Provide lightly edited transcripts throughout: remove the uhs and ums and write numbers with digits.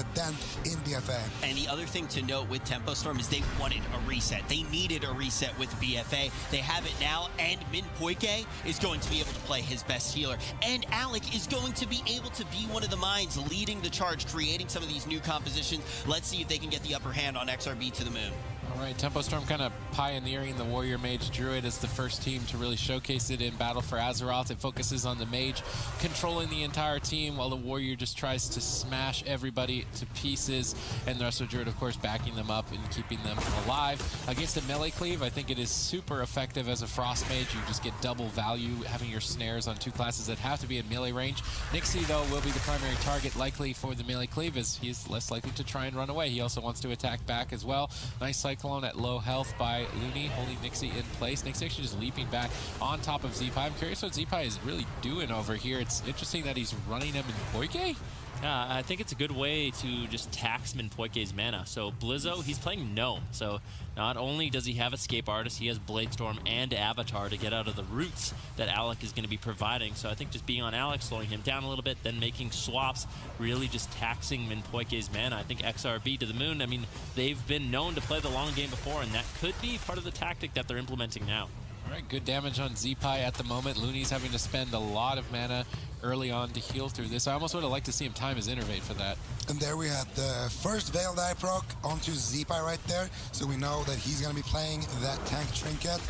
a dent in the FA. And the other thing to note with Tempo Storm is they wanted a reset. They needed a reset with BFA. They have it now, and Min-Pojke is going to be able to play his best healer. And Alec is going to be able to be one of the minds leading the charge, creating some of these new compositions. Let's see if they can get the upper hand on XRB to the moon. All right, Tempo Storm kind of pioneering the Warrior Mage Druid as the first team to really showcase it in Battle for Azeroth. It focuses on the Mage controlling the entire team while the Warrior just tries to smash everybody to pieces, and the rest of the Druid, of course, backing them up and keeping them alive. Against a melee cleave, I think it is super effective as a Frost Mage. You just get double value having your snares on two classes that have to be in melee range. Nixie, though, will be the primary target likely for the melee cleave as he is less likely to try and run away. He also wants to attack back as well. Nice Cyclone at low health by Looney, holding Nixie in place. Nixie actually just leaping back on top of Zeepai. I'm curious what Zeepai is really doing over here. It's interesting that he's running him in Min-Pojke. I think it's a good way to just tax Min-Pojke's mana. So Blizzo, he's playing Gnome. So not only does he have Escape Artist, he has Blade Storm and Avatar to get out of the roots that Alec is going to be providing. So I think just being on Alec, slowing him down a little bit, then making swaps, really just taxing Min-Pojke's mana. I think XRB to the moon, I mean, they've been known to play the long game before, and that could be part of the tactic that they're implementing now. All right, good damage on Zeepai at the moment. Looney's having to spend a lot of mana early on to heal through this. I almost would have liked to see him time his Innervate for that. And there we had the first Veiled Eye proc onto Zeepai right there, so we know that he's going to be playing that tank trinket.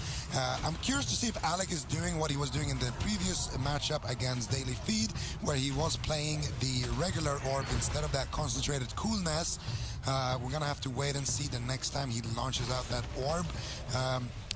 I'm curious to see if Alec is doing what he was doing in the previous matchup against Daily Feed, where he was playing the regular orb instead of that Concentrated Coolness. We're going to have to wait and see the next time he launches out that orb.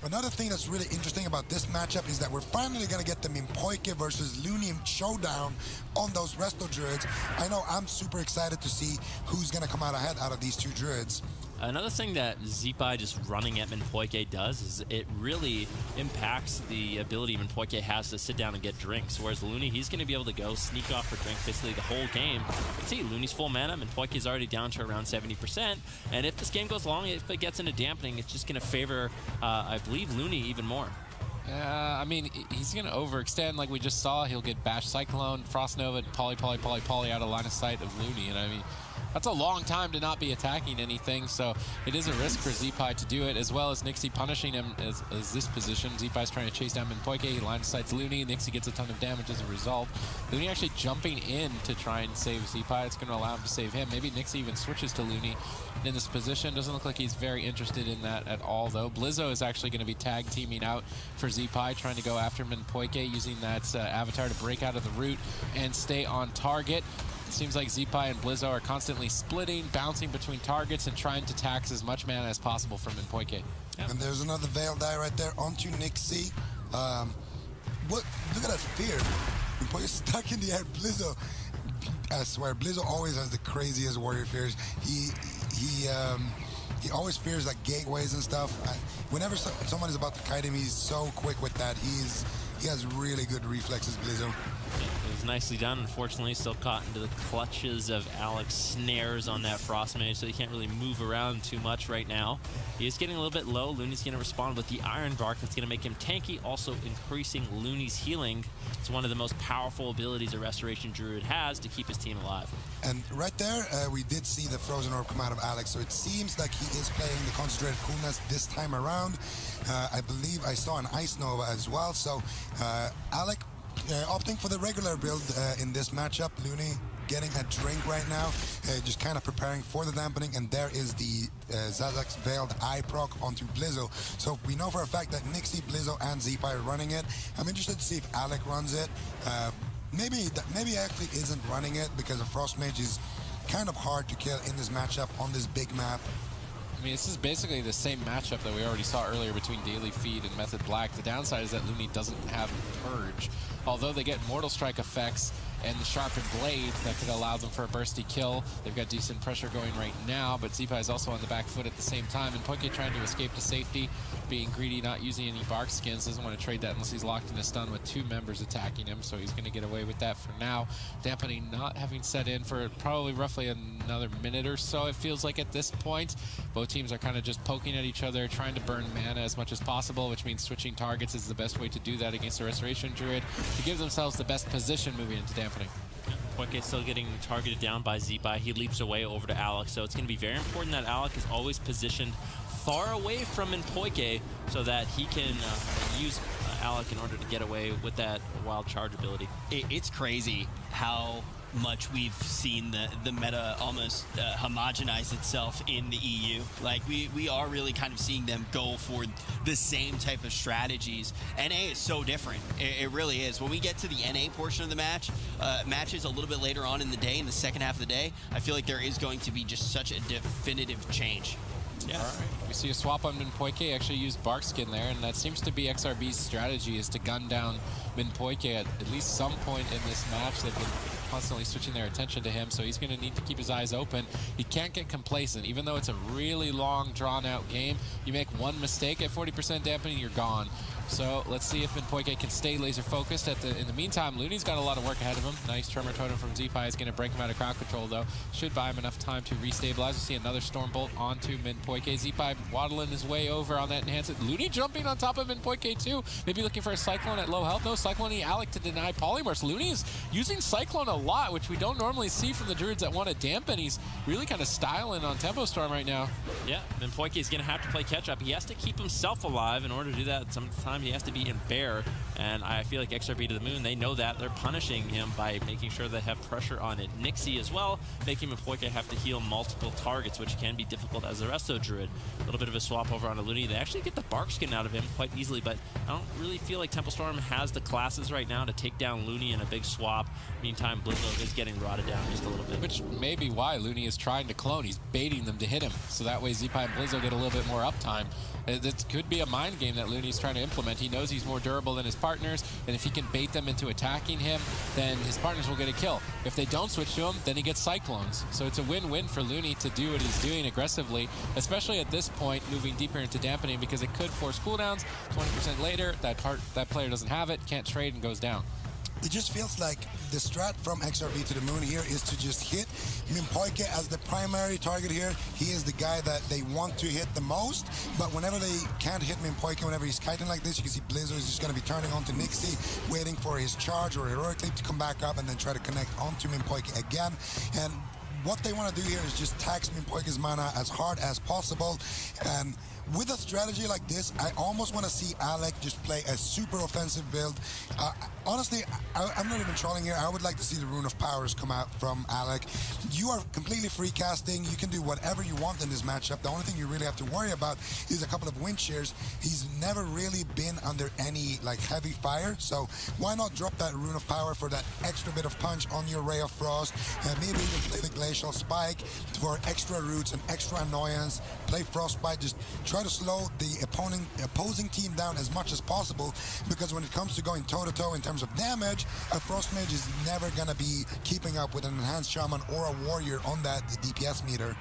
Another thing that's really interesting about this matchup is that we're finally going to get the Min-Pojke versus Looney showdown on those Resto Druids. I know I'm super excited to see who's going to come out ahead out of these two Druids. Another thing that Zeepai just running at Min-Pojke does is it really impacts the ability Min-Pojke has to sit down and get drinks, whereas Looney, he's going to be able to go sneak off for drinks basically the whole game. You can see Looney's full mana, Min-Pojke's already down to around 70%, and if this game goes long, if it gets into dampening, it's just going to favor, I believe, Looney even more. I mean, he's going to overextend like we just saw. He'll get Bash, Cyclone, Frost Nova, Poly out of line of sight of Looney, and I mean, that's a long time to not be attacking anything, so it is a risk for Zeepai to do it, as well as Nixie punishing him as this position. Zeepai's trying to chase down Min-Pojke, he line sights Looney, Nixie gets a ton of damage as a result. Looney actually jumping in to try and save Zeepai, it's going to allow him to save him. Maybe Nixie even switches to Looney in this position. Doesn't look like he's very interested in that at all, though. Blizzo is actually going to be tag teaming out for Zeepai, trying to go after Min-Pojke, using that Avatar to break out of the root and stay on target. Seems like Zeepai and Blizzo are constantly splitting, bouncing between targets, and trying to tax as much mana as possible from Min-Pojke. Yeah. And there's another Veiled Eye right there onto Nixie. Look at that fear. Min-Pojke stuck in the air. Blizzo, I swear, Blizzo always has the craziest warrior fears. He always fears like gateways and stuff. Whenever someone is about to kite him, he's so quick with that. He has really good reflexes, Blizzo. It was nicely done. Unfortunately, still caught into the clutches of Alec's snares on that Frost Mage, so he can't really move around too much right now. He is getting a little bit low. Looney's going to respond with the Iron Bark. That's going to make him tanky, also increasing Looney's healing. It's one of the most powerful abilities a Restoration Druid has to keep his team alive. And right there, we did see the Frozen Orb come out of Alec, so it seems like he is playing the Concentrated Coolness this time around. I believe I saw an Ice Nova as well, so Alec opting for the regular build in this matchup. Looney getting a drink right now, just kind of preparing for the dampening, and there is the Zazak's Veiled Eye proc onto Blizzo. So we know for a fact that Nixie, Blizzo, and Zeepai are running it. I'm interested to see if Alec runs it. Maybe he actually isn't running it because a Frost Mage is kind of hard to kill in this matchup on this big map. I mean, this is basically the same matchup that we already saw earlier between Daily Feed and Method Black. The downside is that Looney doesn't have Purge. Although they get Mortal Strike effects and the Sharpened Blade that could allow them for a bursty kill. They've got decent pressure going right now, but Zeepai is also on the back foot at the same time, and Min-Pojke trying to escape to safety, being greedy, not using any bark skins, doesn't want to trade that unless he's locked in a stun with two members attacking him, so he's going to get away with that for now. Dampening not having set in for probably roughly another minute or so, it feels like at this point. Both teams are kind of just poking at each other, trying to burn mana as much as possible, which means switching targets is the best way to do that against the Restoration Druid to give themselves the best position moving into dampening. Min-Pojke is still getting targeted down by Zeepai. He leaps away over to Alec, so it's going to be very important that Alec is always positioned far away from Min-Pojke so that he can use Alec in order to get away with that wild charge ability. It's crazy how much we've seen the meta almost homogenize itself in the EU. Like, we are really kind of seeing them go for the same type of strategies. NA is so different. It really is. When we get to the NA portion of the match, matches a little bit later on in the day, in the second half of the day, I feel like there is going to be just such a definitive change. Yes. All right. We see a swap on Min-Pojke, actually used Barkskin there, and that seems to be XRB's strategy, is to gun down Min-Pojke at least some point in this match. They've been constantly switching their attention to him, so he's going to need to keep his eyes open. He can't get complacent, even though it's a really long, drawn-out game. You make one mistake at 40% dampening, you're gone. So let's see if Min-Pojke can stay laser-focused. In the meantime, Looney's got a lot of work ahead of him. Nice Tremor Totem from Zeepai is going to break him out of crowd control, though. Should buy him enough time to restabilize. We'll see another Storm Bolt onto Min-Pojke. Zeepai waddling his way over on that enhance it. Looney jumping on top of Min-Pojke, too. Maybe looking for a Cyclone at low health. No, Cyclone Alec to deny Polymorphs. Looney is using Cyclone a lot, which we don't normally see from the Druids that want to dampen. He's really kind of styling on Tempo Storm right now. Yeah, Min-Pojke is going to have to play catch-up. He has to keep himself alive in order to do that. Sometimes he has to be in bear, and I feel like XRB to the moon, they know that. They're punishing him by making sure they have pressure on it. Nixie as well, making Min-Pojke have to heal multiple targets, which can be difficult as a Resto Druid. A little bit of a swap over on Looney. They actually get the bark skin out of him quite easily, but I don't really feel like Temple Storm has the classes right now to take down Looney in a big swap. Meantime, Blizzo is getting rotted down just a little bit. Which may be why Looney is trying to clone. He's baiting them to hit him, so that way Zeepai and Blizzo get a little bit more uptime. This could be a mind game that Looney's trying to implement. He knows he's more durable than his partners, and if he can bait them into attacking him, then his partners will get a kill. If they don't switch to him, then he gets Cyclones. So it's a win-win for Looney to do what he's doing aggressively, especially at this point, moving deeper into dampening, because it could force cooldowns. 20% later, that player doesn't have it, can't trade, and goes down. It just feels like the strat from XRB to the moon here is to just hit Min-Pojke as the primary target here. He is the guy that they want to hit the most, but whenever they can't hit Min-Pojke, whenever he's kiting like this, you can see Blizzo is just going to be turning onto Nixie, waiting for his charge or heroic leap to come back up and then try to connect onto Min-Pojke again. And what they want to do here is just tax Min-Pojke's mana as hard as possible. And with a strategy like this, I almost want to see Alec just play a super offensive build. Honestly, I'm not even trolling here. I would like to see the Rune of Powers come out from Alec. You are completely free casting. You can do whatever you want in this matchup. The only thing you really have to worry about is a couple of wind shears. He's never really been under any like heavy fire, so why not drop that Rune of Power for that extra bit of punch on your Ray of Frost? Maybe even play the Glacial Spike for extra roots and extra annoyance. Play Frostbite, just try to slow the opposing team down as much as possible, because when it comes to going toe-to-toe in terms of damage, a Frost Mage is never going to be keeping up with an Enhanced Shaman or a Warrior on that DPS meter.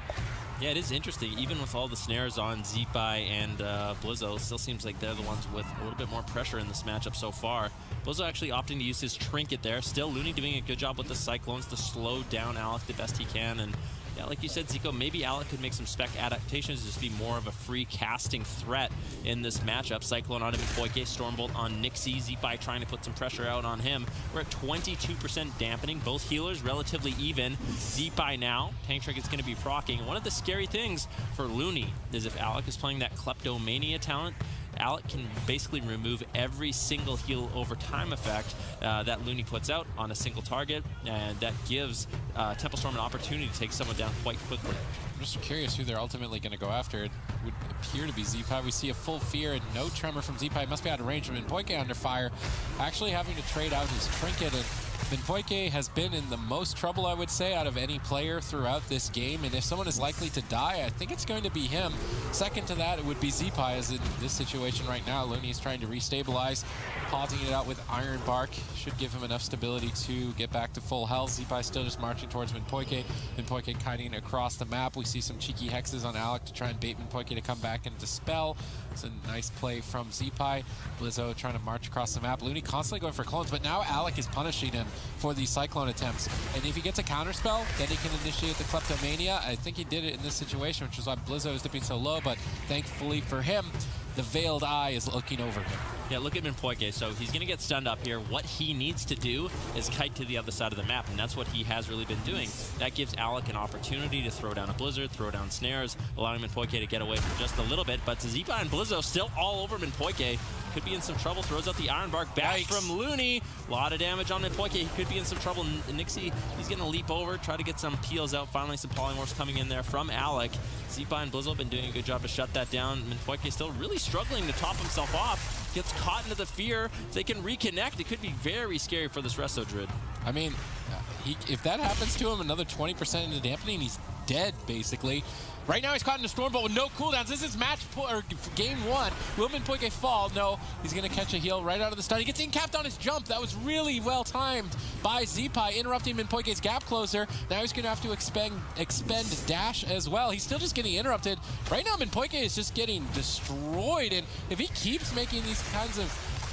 Yeah, it is interesting. Even with all the snares on Zeepai and Blizzo, it still seems like they're the ones with a little bit more pressure in this matchup so far. Blizzo actually opting to use his Trinket there. Still, Looney doing a good job with the Cyclones to slow down Alec the best he can, and yeah, like you said, Zico, maybe Alec could make some spec adaptations, just be more of a free casting threat in this matchup. Cyclone on Min-Pojke, Stormbolt on Nixie, Zeepai trying to put some pressure out on him. We're at 22% dampening, both healers relatively even. Zeepai now, Tank Trinket's going to be proccing. One of the scary things for Looney is if Alec is playing that Kleptomania talent, Alec can basically remove every single heal over time effect that Looney puts out on a single target, and that gives Temple Storm an opportunity to take someone down quite quickly. I'm just curious who they're ultimately going to go after. It would appear to be Zeepai. We see a full fear and no tremor from Zeepai. Must be out of range of Min-Pojke under fire. Actually having to trade out his Trinket, and Min-Pojke has been in the most trouble, I would say, out of any player throughout this game, and if someone is likely to die, I think it's going to be him. Second to that, it would be Zeepai, as in this situation right now. Looney's trying to restabilize, pausing it out with Iron Bark. Should give him enough stability to get back to full health. Zeepai still just marching towards Min-Pojke. Min-Pojke kiting across the map. We see some cheeky hexes on Alec to try and bait Min-Pojke to come back and dispel. It's a nice play from Zeepai. Blizzo trying to march across the map. Looney constantly going for clones, but now Alec is punishing him for the Cyclone attempts. And if he gets a counterspell, then he can initiate the Kleptomania. I think he did it in this situation, which is why Blizzo is dipping so low, but thankfully for him, the Veiled Eye is looking over him. Yeah, look at Min-Pojke. So he's going to get stunned up here. What he needs to do is kite to the other side of the map, and that's what he has really been doing. That gives Alec an opportunity to throw down a Blizzard, throw down snares, allowing Min-Pojke to get away for just a little bit. But Zeepai and Blizzo still all over Min-Pojke. Could be in some trouble. Throws out the Iron Bark. Bash from Looney. A lot of damage on Min-Pojke. He could be in some trouble. Nixie, he's going to leap over, try to get some peels out. Finally, some polymorphs coming in there from Alec. Zeepai and Blizzo have been doing a good job to shut that down. Min-Pojke still really struggling to top himself off. Gets caught into the fear. If they can reconnect, it could be very scary for this Resto Druid. I mean, if that happens to him, another 20% into dampening, he's dead, basically. Right now, he's caught in the Storm Bolt with no cooldowns. This is match or game one. Will Min-Pojke fall? No. He's going to catch a heal right out of the stun. He gets incapped on his jump. That was really well timed by Zeepai, interrupting Min-Pojke's gap closer. Now he's going to have to expend dash as well. He's still just getting interrupted. Right now, Min-Pojke is just getting destroyed. And if he keeps making these kinds of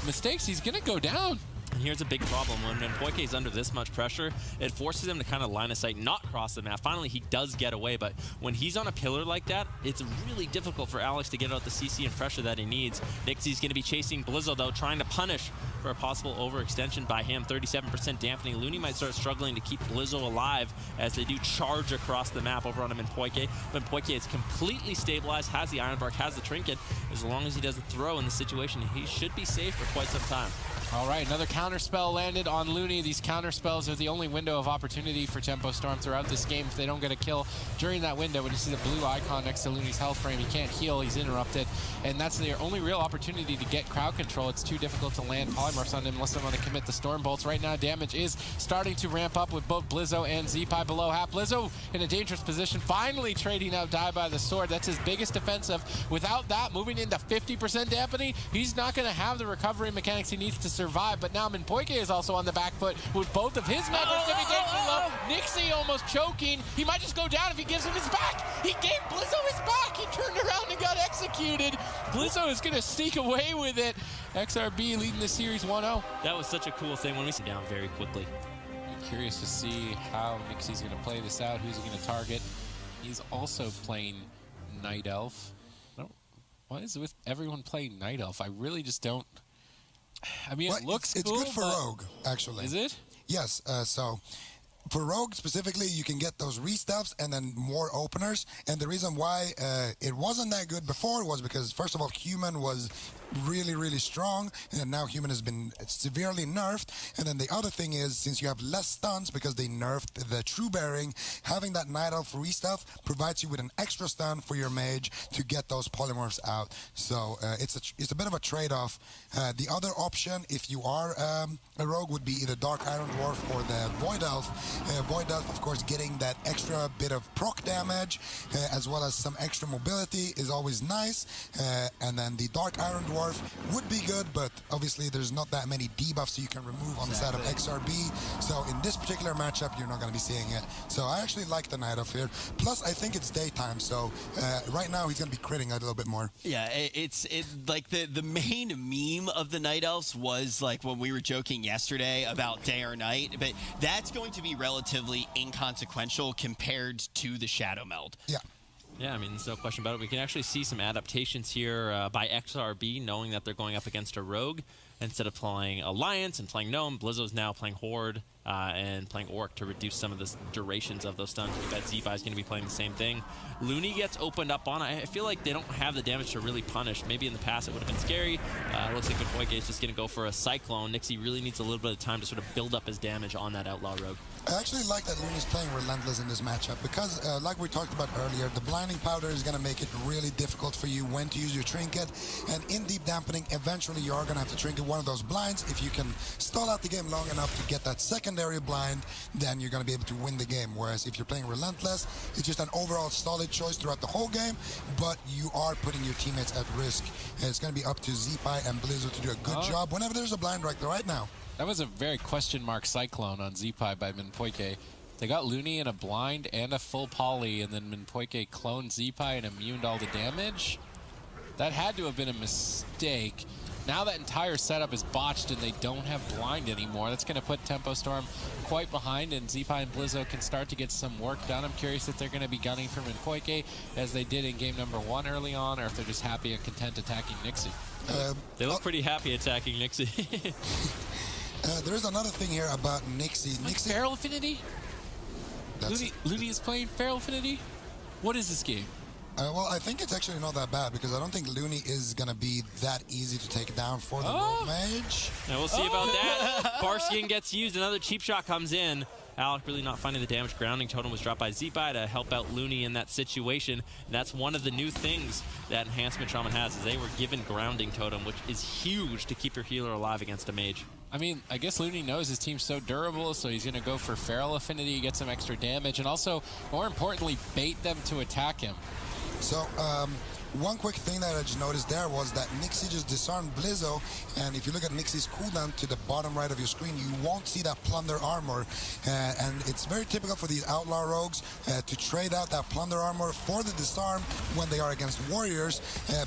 mistakes, he's going to go down. And here's a big problem. When Min-Pojke is under this much pressure, it forces him to kind of line of sight, not cross the map. Finally, he does get away, but when he's on a pillar like that, it's really difficult for Alex to get out the CC and pressure that he needs. Nixie's going to be chasing Blizzo, though, trying to punish for a possible overextension by him. 37% dampening. Looney might start struggling to keep Blizzo alive as they do charge across the map over on Min-Pojke. Min-Pojke is completely stabilized, has the Iron Bark, has the Trinket. As long as he doesn't throw in the situation, he should be safe for quite some time. All right, another counter spell landed on Looney. These counter spells are the only window of opportunity for Tempo Storm throughout this game. If they don't get a kill during that window, when you see the blue icon next to Looney's health frame, he can't heal, he's interrupted. And that's their only real opportunity to get crowd control. It's too difficult to land polymorphs on him unless they want to commit the Storm Bolts. Right now, damage is starting to ramp up with both Blizzo and Zeepai below half. Blizzo in a dangerous position, finally trading out Die by the Sword. That's his biggest defensive. Without that, moving into 50% dampening, he's not going to have the recovery mechanics he needs to survive. But now Min-Pojke is also on the back foot with both of his members to be dangerously low. Nixie almost choking. He might just go down if he gives him his back. He gave Blizzo his back. He turned around and got executed. Blizzo is going to sneak away with it. XRB leading the series 1-0. That was such a cool thing when we sit down very quickly. I'm curious to see how Nixie's going to play this out, who's he going to target. He's also playing Night Elf. Why is it with everyone playing Night Elf? I really just don't. I mean, well, it looks it's cool. It's good for Rogue, actually. Is it? Yes. So for Rogue specifically, you can get those restuffs and then more openers. And the reason why it wasn't that good before was because, first of all, Human was really, really strong, and then now Human has been severely nerfed. And then the other thing is, since you have less stuns because they nerfed the True Bearing, having that Night Elf restuff provides you with an extra stun for your mage to get those polymorphs out. So it's a bit of a trade-off. The other option, if you are a rogue, would be either Dark Iron Dwarf or the Void Elf. Void Elf, of course, getting that extra bit of proc damage as well as some extra mobility is always nice. And then the Dark Iron Dwarf would be good, but obviously there's not that many debuffs you can remove on exactly. The side of XRB, so in this particular matchup you're not going to be seeing it. So I actually like the Night Elf here, plus I think it's daytime, so right now he's going to be critting a little bit more. Yeah, it's like the main meme of the Night Elves was like when we were joking yesterday about day or night, but that's going to be relatively inconsequential compared to the Shadow Meld. Yeah. Yeah, I mean, there's no question about it. We can actually see some adaptations here by XRB, knowing that they're going up against a Rogue. Instead of playing Alliance and playing Gnome, Blizzo's now playing Horde and playing Orc to reduce some of the durations of those stuns. We bet Zeepai's going to be playing the same thing. Looney gets opened up on. I feel like they don't have the damage to really punish. Maybe in the past it would have been scary. Looks like Min-Pojke is just going to go for a Cyclone. Nixie really needs a little bit of time to sort of build up his damage on that Outlaw Rogue. I actually like that Looney's playing Relentless in this matchup because, like we talked about earlier, the Blinding Powder is going to make it really difficult for you when to use your Trinket. And in Deep Dampening, eventually you are going to have to Trinket one of those blinds. If you can stall out the game long enough to get that secondary blind, then you're going to be able to win the game. Whereas if you're playing Relentless, it's just an overall solid choice throughout the whole game, but you are putting your teammates at risk. And it's going to be up to Zeepai and Blizzard to do a good job whenever there's a blind right now. That was a very question mark Cyclone on Zeepai by Min-Pojke. They got Looney in a blind and a full poly, and then Min-Pojke cloned Zeepai and immuned all the damage. That had to have been a mistake. Now that entire setup is botched and they don't have blind anymore. That's going to put Tempo Storm quite behind, and Zeepai and Blizzo can start to get some work done. I'm curious if they're going to be gunning for Min-Pojke as they did in game #1 early on, or if they're just happy and content attacking Nixie. They look pretty happy attacking Nixie. There's another thing here about Nixie. Like Nixie Feral Affinity? Looney is playing Feral Affinity? What is this game? Well, I think it's actually not that bad, because I don't think Looney is going to be that easy to take down for the Rogue Mage. And we'll see about that. Barskin gets used. Another cheap shot comes in. Alec really not finding the damage. Grounding Totem was dropped by Zeepai to help out Looney in that situation. And that's one of the new things that Enhancement Shaman has, is they were given Grounding Totem, which is huge to keep your healer alive against a mage. I mean, I guess Looney knows his team's so durable, so he's going to go for Feral Affinity, get some extra damage, and also, more importantly, bait them to attack him. So, one quick thing that I just noticed there was that Nixie just disarmed Blizzo, and if you look at Nixie's cooldown to the bottom right of your screen, you won't see that Plunder Armor, and it's very typical for these Outlaw Rogues to trade out that Plunder Armor for the Disarm when they are against Warriors,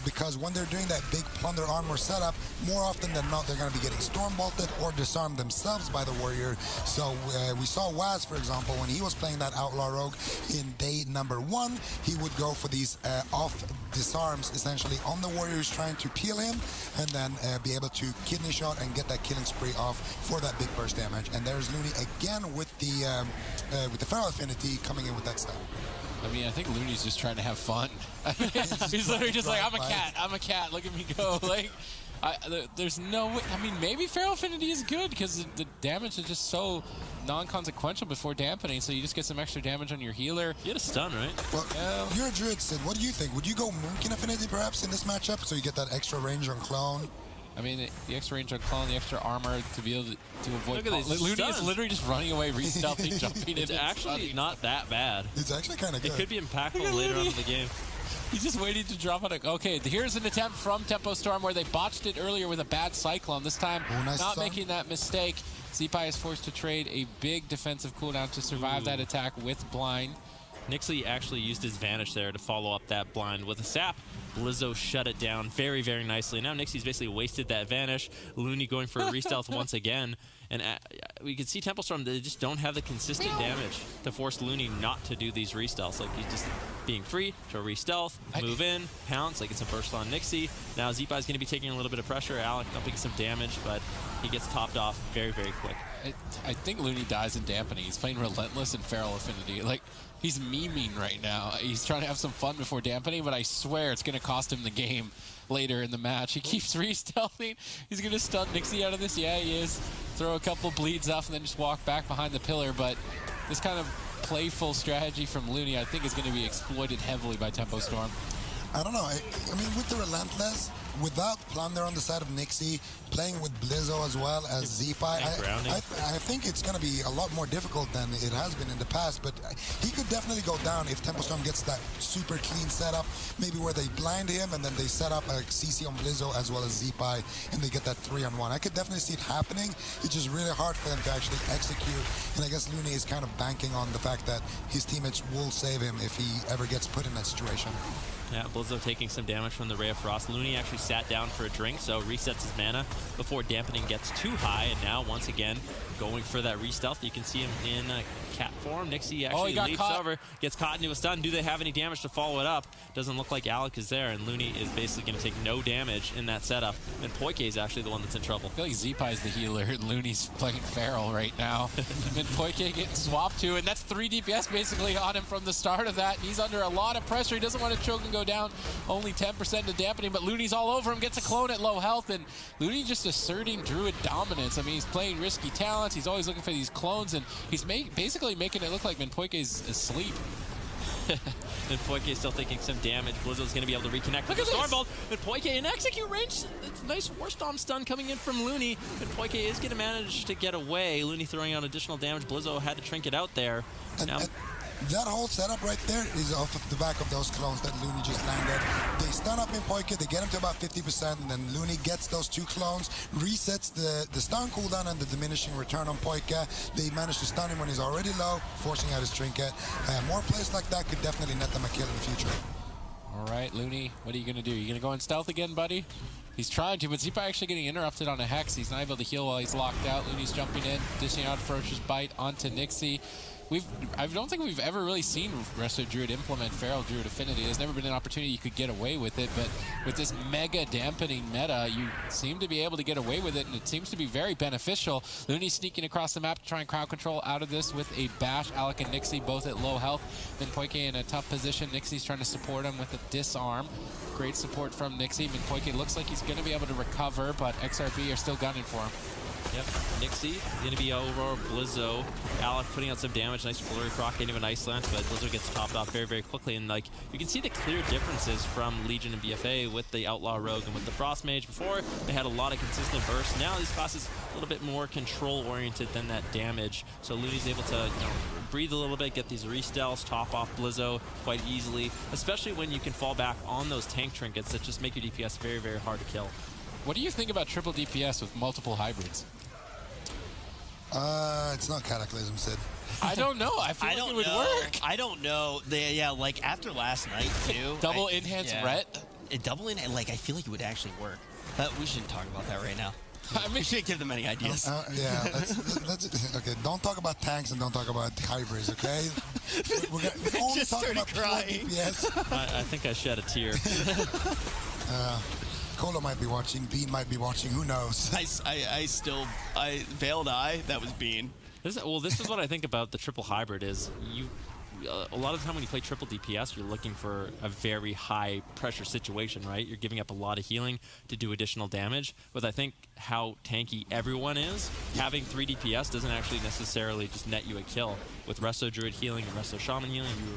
because when they're doing that big Plunder Armor setup, more often than not, they're going to be getting Storm Bolted or Disarmed themselves by the Warrior. So we saw Waz, for example, when he was playing that Outlaw Rogue in day #1, he would go for these disarms essentially on the Warriors, trying to peel him and then be able to kidney shot and get that killing spree off for that big burst damage. And there's Looney again with the Feral Affinity coming in with that stuff. I mean, I think Looney's just trying to have fun. He's literally just like, I'm a cat, I'm a cat, look at me go. Like, there's no way. I mean, maybe Feral Affinity is good because the damage is just so non-consequential before dampening, so you just get some extra damage on your healer. You had a stun, right? Well, yeah. You're a druid, Sid. What do you think? Would you go Moonkin Affinity perhaps in this matchup so you get that extra range on Clone? I mean, the extra range on Clone, the extra armor to be able to avoid... Look at this. Looney is literally just running away, re-stealthing, jumping. It's actually not that bad. It's actually kind of good. It could be impactful later on in the game. He's just waiting to drop on a... Okay, here's an attempt from Tempo Storm where they botched it earlier with a bad Cyclone. This time, not making that mistake. Zeepai is forced to trade a big defensive cooldown to survive that attack with blind. Nixie actually used his Vanish there to follow up that blind with a Sap. Blizzo shut it down very, very nicely. Now Nixie's basically wasted that Vanish. Looney going for a re-stealth once again. And we can see Tempo Storm, they just don't have the consistent damage to force Looney not to do these re-stealths. Like, he's just being free to re-stealth, move in, pounce, like it's a burst on Nixie. Now Zeepai's going to be taking a little bit of pressure. Alec dumping some damage, but he gets topped off very, very quick. I think Looney dies in dampening. He's playing Relentless and Feral Affinity. Like, he's memeing right now. He's trying to have some fun before dampening, but I swear it's going to cost him the game later in the match. He keeps re-stealthing. He's going to stun Nixie out of this. Yeah, he is. Throw a couple bleeds off and then just walk back behind the pillar. But this kind of playful strategy from Looney, I think, is going to be exploited heavily by Tempo Storm. I don't know. I mean, with the Relentless, without Plunder on the side of Nixie, playing with Blizzo as well as Zeepai, I think it's going to be a lot more difficult than it has been in the past, but he could definitely go down if Tempo Storm gets that super clean setup, maybe where they blind him and then they set up a CC on Blizzo as well as Zeepai, and they get that 3-on-1. I could definitely see it happening. It's just really hard for them to actually execute, and I guess Looney is kind of banking on the fact that his teammates will save him if he ever gets put in that situation. Yeah, Blizzo taking some damage from the Ray of Frost. Looney actually sat down for a drink, so resets his mana before dampening gets too high. And now, once again, going for that re-stealth. You can see him in cat form. Nixie actually leaps over, gets caught into a stun. Do they have any damage to follow it up? Doesn't look like Alec is there, and Looney is basically going to take no damage in that setup. And Min-Pojke is actually the one that's in trouble. I feel like Zeepai's the healer, and Looney's playing Feral right now. Min-Pojke getting swapped to, and that's 3 DPS basically on him from the start of that. He's under a lot of pressure. He doesn't want to choke and go down, only 10% to dampening, but Looney's all over him, gets a clone at low health, and Looney just asserting druid dominance. I mean, he's playing risky talents, he's always looking for these clones, and he's basically making it look like Min-Pojke's asleep. Min-Pojke still taking some damage. Blizzo's going to be able to reconnect with the Storm Bolt. Min-Pojke in execute range. It's a nice War Storm stun coming in from Looney. Min-Pojke is going to manage to get away. Looney throwing out additional damage. Blizzo had to trinket out there. That whole setup right there is off of the back of those clones that Looney just landed. They stun up Min-Pojke, they get him to about 50%, and then Looney gets those 2 clones, resets the stun cooldown and the diminishing return on Pojke. They manage to stun him when he's already low, forcing out his trinket. More plays like that could definitely net them a kill in the future. All right, Looney, what are you going to do? You going to go in stealth again, buddy? He's trying to, but Zeepai actually getting interrupted on a Hex. He's not able to heal while he's locked out. Looney's jumping in, dishing out Ferocious Bite onto Nixie. I don't think we've ever really seen Resto Druid implement Feral Druid Affinity. There's never been an opportunity you could get away with it, but with this mega dampening meta, you seem to be able to get away with it, and it seems to be very beneficial. Looney sneaking across the map to try and crowd control out of this with a Bash. Alec and Nixie both at low health. Min-Pojke in a tough position. Nixie's trying to support him with a Disarm. Great support from Nixie. Min-Pojke looks like he's going to be able to recover, but XRB are still gunning for him. Yep, Nixie gonna be over Blizzo. Alec putting out some damage, nice flurry proc, into an ice lance, but Blizzo gets topped off very, very quickly. And like you can see the clear differences from Legion and BFA with the Outlaw Rogue and with the Frost Mage. Before they had a lot of consistent bursts. Now these classes a little bit more control oriented than that damage. So Looney's able to, you know, breathe a little bit, get these restels, top off Blizzo quite easily, especially when you can fall back on those tank trinkets that just make your DPS very, very hard to kill. What do you think about triple DPS with multiple hybrids? It's not Cataclysm, Sid. I don't know. I feel like it would work. I don't know. Yeah, like after last night, too. Double enhanced ret? Double enhanced, like I feel like it would actually work. We shouldn't talk about that right now. I mean, we shouldn't give them any ideas. Yeah, that's okay. Don't talk about tanks and don't talk about hybrids, okay? We're only just talking about crying. DPS. I think I shed a tear. Cola might be watching, Bean might be watching, who knows? I Veiled Eye, that was Bean. This is what I think about the triple hybrid is, a lot of the time when you play triple DPS, you're looking for a very high pressure situation, right? You're giving up a lot of healing to do additional damage. With I think how tanky everyone is, having 3 DPS doesn't actually necessarily just net you a kill. With Resto Druid healing and Resto Shaman healing, you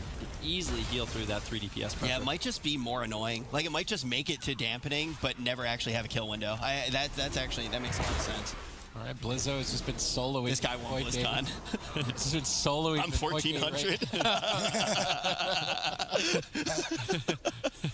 easily heal through that 3 DPS pressure. Yeah, it might just be more annoying. Like it might just make it to dampening, but never actually have a kill window. That makes a lot of sense. All right, Blizzo has just been soloing. This guy won BlizzCon. He's been soloing. I'm 1400.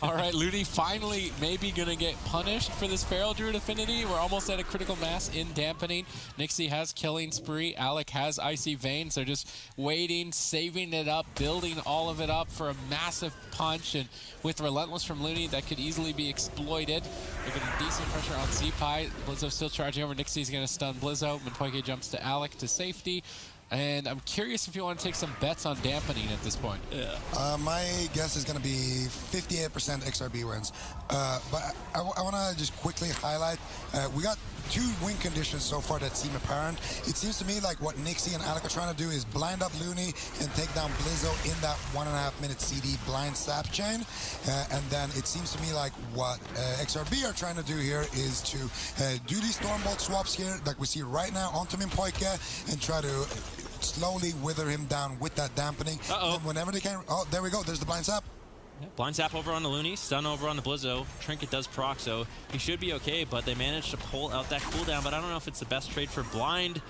All right, Looney finally maybe going to get punished for this Feral Druid Affinity. We're almost at a critical mass in dampening. Nixie has Killing Spree. Alec has Icy Veins. They're just waiting, saving it up, building all of it up for a massive punch. And with Relentless from Looney, that could easily be exploited. They're getting decent pressure on Zeepai. Blizzo still charging over. Nixie's going to stun Blizzo. Min-Pojke jumps to Alec to safety. And I'm curious if you want to take some bets on dampening at this point. Yeah. My guess is going to be 58% XRB wins. But I want to just quickly highlight, we got 2 win conditions so far that seem apparent. It seems to me like what Nixie and Alec are trying to do is blind up Looney and take down Blizzo in that 1.5 minute CD blind sap chain. And then it seems to me like what XRB are trying to do here is to do these Storm Bolt swaps here like we see right now onto Min-Pojke and try to slowly wither him down with that dampening. Uh-oh. And whenever they can, oh, there we go, there's the blind sap. Blind Zap over on the Looney, stun over on the Blizzo, Trinket does proc, so he should be okay, but they managed to pull out that cooldown, but I don't know if it's the best trade for Blind.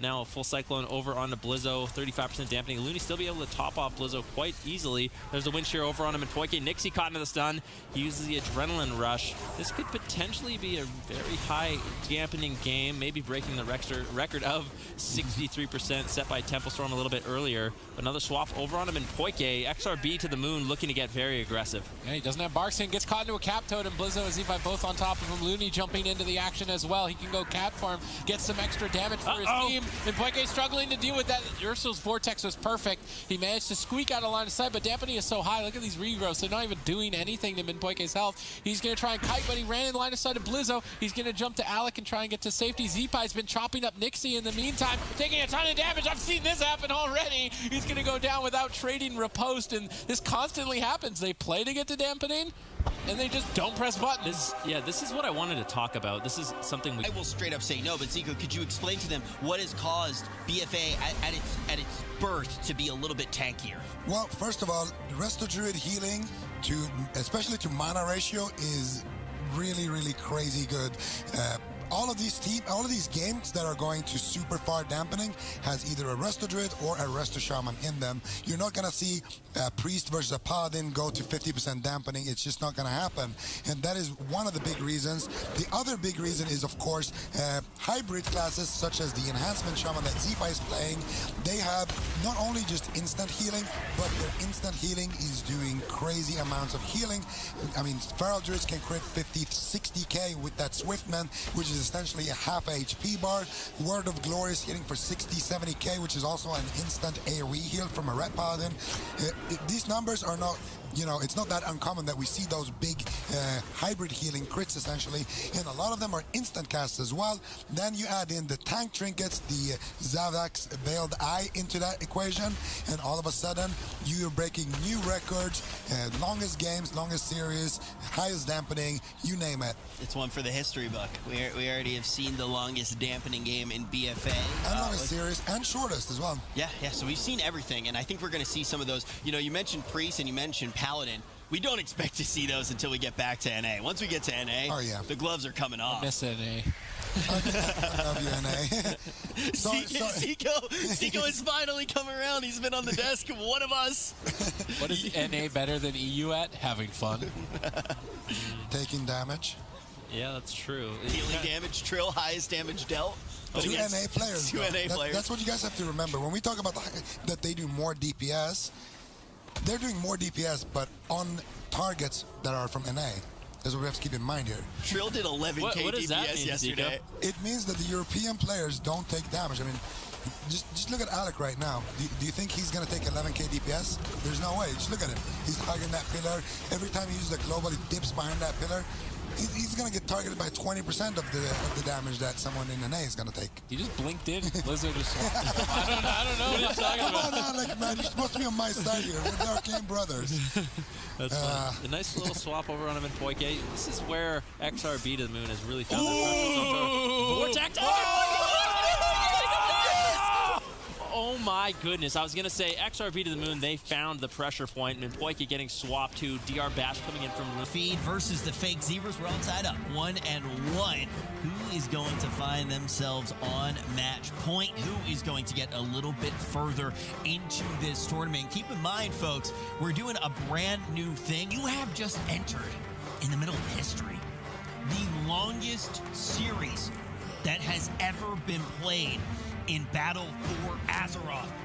Now a full Cyclone over on the Blizzo, 35% dampening. Looney still be able to top off Blizzo quite easily. There's a wind shear over on him, and Min-Pojke, Nixie caught into the stun. He uses the Adrenaline Rush. This could potentially be a very high dampening game, maybe breaking the record of 63% set by Tempo Storm a little bit earlier. Another swap over on him, and Min-Pojke, XRB to the moon, looking to get very aggressive. Yeah, he doesn't have Barks in, gets caught into a cap totem. Blizzo and Zeepai both on top of him. Looney jumping into the action as well. He can go cap farm, get some extra damage for his team. And Min-Pojke struggling to deal with that. Ursul's Vortex was perfect. He managed to squeak out of line of sight, but dampening is so high. Look at these regrowths. They're not even doing anything to Min-Pojke's health. He's going to try and kite, but he ran in line of sight of Blizzo. He's going to jump to Alec and try and get to safety. Zeepai's been chopping up Nixie in the meantime, taking a ton of damage. I've seen this happen already. He's going to go down without trading riposte, and this constantly happens. They play to get to dampening, and they just don't press buttons. This is what I wanted to talk about. This is something I will straight up say no, but Zico, could you explain to them what has caused BFA at its birth to be a little bit tankier? Well, first of all, Resto Druid healing, especially to mana ratio, is really, really crazy good. All of these games that are going to super far dampening has either a Resto Druid or a Resto Shaman in them. You're not going to see a Priest versus a Paladin go to 50% dampening. It's just not going to happen. And that is one of the big reasons. The other big reason is, of course, hybrid classes such as the Enhancement Shaman that Zeepai is playing. They have not only just instant healing, but their instant healing is doing crazy amounts of healing. I mean, Feral Druids can crit 50, 60k with that Swiftman, which is essentially a half HP bar. Word of Glory is hitting for 60, 70k, which is also an instant AoE heal from a Red Paladin. These numbers are not, you know, it's not that uncommon that we see those big hybrid healing crits, essentially, and a lot of them are instant casts as well. Then you add in the tank trinkets, the Zazak's Veiled Eye into that equation, and all of a sudden you're breaking new records, longest games, longest series, highest dampening, you name it. It's one for the history book. We already have seen the longest dampening game in BFA. And longest series, and shortest as well. Yeah, yeah, so we've seen everything, and I think we're going to see some of those. You know, you mentioned Priest and you mentioned Paladin. We don't expect to see those until we get back to NA. Once we get to NA, oh, yeah, the gloves are coming off. I miss NA. Zico has finally come around. He's been on the desk of one of us. What is NA better than EU at? Having fun. Taking damage. Yeah, that's true. Healing damage, Trill, highest damage dealt. Two NA players. Two NA players. That's what you guys have to remember. When we talk about that they do more DPS, they're doing more DPS, but on targets that are from NA. That's what we have to keep in mind here. Trill did 11k what does DPS that mean, yesterday. Zico? It means that the European players don't take damage. I mean, just look at Alec right now. Do you think he's going to take 11k DPS? There's no way. Just look at him. He's hugging that pillar. Every time he uses a global, he dips behind that pillar. He's going to get targeted by 20% of the damage that someone in NA is going to take. He just blinked in. Blizzo just... I don't know what he's talking about. Come on, Alec, man. You're supposed to be on my side here. We're Arcane Brothers. That's fun. A nice little swap over on him in Min-Pojke. This is where XRB to the moon has really found vortex. Oh my goodness, I was gonna say XRB to the moon, they found the pressure point. Min-Pojke getting swapped to DR Bash coming in from Looney. Feed versus the fake zebras, we're all tied up. 1-1. Who is going to find themselves on match point? Who is going to get a little bit further into this tournament? Keep in mind, folks, we're doing a brand new thing. You have just entered in the middle of history, the longest series that has ever been played in Battle for Azeroth.